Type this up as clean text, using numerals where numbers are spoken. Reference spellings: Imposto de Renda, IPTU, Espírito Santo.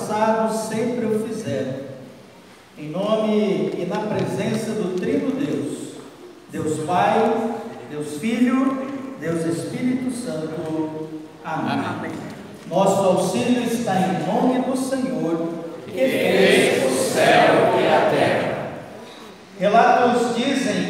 passado sempre o fizeram. Em nome e na presença do Trino Deus, Deus Pai, Deus Filho, Deus Espírito Santo. Amém. Amém. Nosso auxílio está em nome do Senhor, que fez o céu e a terra. Relatos dizem